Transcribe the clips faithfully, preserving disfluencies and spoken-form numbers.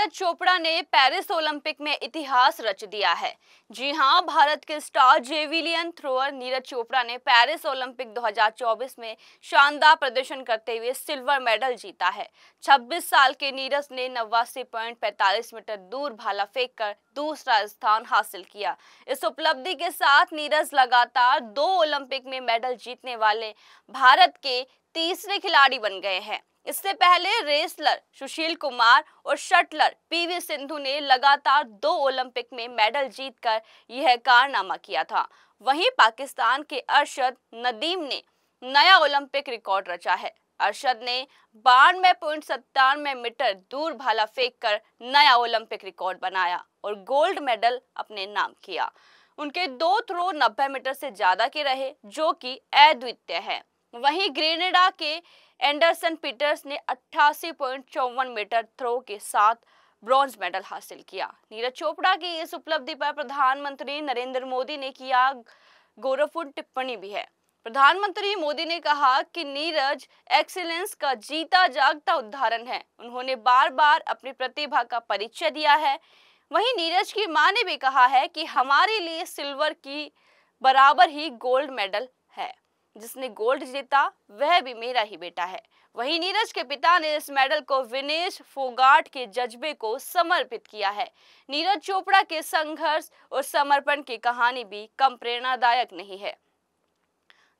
नीरज चोपड़ा ने Paris Olympic में इतिहास रच दिया है। जी हां, भारत के star javelin thrower Neeraj Chopra ने पेरिस ओलंपिक दो हज़ार चौबीस में शानदार प्रदर्शन करते हुए सिल्वर मेडल जीता है। छब्बीस साल के नीरज ने नवासी पॉइंट पैंतालीस मीटर दूर भाला फेंक कर दूसरा स्थान हासिल किया। इस उपलब्धि के साथ नीरज लगातार दो ओलंपिक में मेडल जीतने वाले भारत के तीसरे खिलाड़ी बन गए हैं। इससे पहले रेसलर सुशील कुमार और शटलर पीवी सिंधु ने लगातार दो ओलंपिक में मेडल जीतकर यह कारनामा किया था। वहीं पाकिस्तान के अरशद नदीम ने नया ओलंपिक रिकॉर्ड रचा है। अरशद ने बानवे पॉइंट सत्तानवे मीटर दूर भाला फेंककर नया ओलंपिक रिकॉर्ड बनाया और गोल्ड मेडल अपने नाम किया। उनके दो थ्रो नब्बे मीटर से ज्यादा के रहे, जो कि अद्वितीय है। वहीं ग्रेनेडा के एंडरसन पीटर्स ने अट्ठासी पॉइंट चौवन मीटर थ्रो के साथ ब्रॉन्ज मेडल हासिल किया। नीरज चोपड़ा की इस उपलब्धि पर प्रधानमंत्री नरेंद्र मोदी ने किया गौरवपूर्ण टिप्पणी भी है। प्रधानमंत्री मोदी ने कहा कि नीरज एक्सीलेंस का जीता जागता उदाहरण है। उन्होंने बार बार अपनी प्रतिभा का परिचय दिया है। वहीं नीरज की मां ने भी कहा है कि हमारे लिए सिल्वर की बराबर ही गोल्ड मेडल है। जिसने गोल्ड जीता वह भी मेरा ही बेटा है। वहीं नीरज के पिता ने इस मेडल को विनेश फोगाट के जज्बे को समर्पित किया है। नीरज चोपड़ा के संघर्ष और समर्पण की कहानी भी कम प्रेरणादायक नहीं है।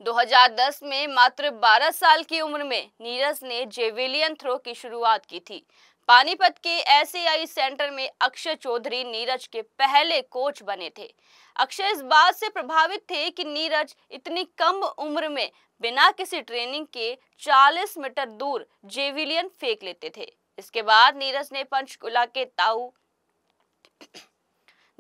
दो हज़ार दस में मात्र बारह साल की उम्र में नीरज ने जेवलिन थ्रो की शुरुआत की थी। पानीपत के एसएआई सेंटर में अक्षय चौधरी नीरज के पहले कोच बने थे। अक्षय इस बात से प्रभावित थे कि नीरज इतनी कम उम्र में बिना किसी ट्रेनिंग के चालीस मीटर दूर जेवलिन फेंक लेते थे। इसके बाद नीरज ने पंचकूला के ताऊ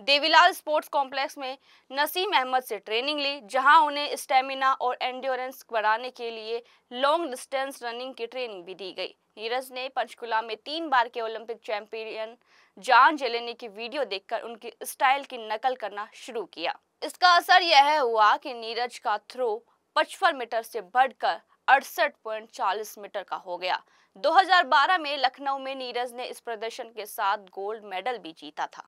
देविलाल स्पोर्ट्स कॉम्प्लेक्स में नसीम अहमद से ट्रेनिंग ली, जहां उन्हें स्टेमिना और एंड्योरेंस बढ़ाने के लिए लॉन्ग डिस्टेंस रनिंग की ट्रेनिंग भी दी गई। नीरज ने पंचकूला में तीन बार के ओलंपिक चैंपियन जान जलेनी की वीडियो देखकर उनकी स्टाइल की नकल करना शुरू किया। इसका असर यह हुआ कि नीरज का थ्रो पचपन मीटर से बढ़कर अड़सठ पॉइंट चालीस मीटर का हो गया। दो हज़ार बारह में लखनऊ में नीरज ने इस प्रदर्शन के साथ गोल्ड मेडल भी जीता था।